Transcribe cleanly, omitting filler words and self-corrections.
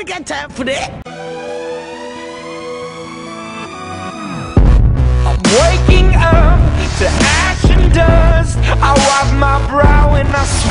ain't got time for that. I'm waking up to ash and dust. I wipe my brow and I sweat.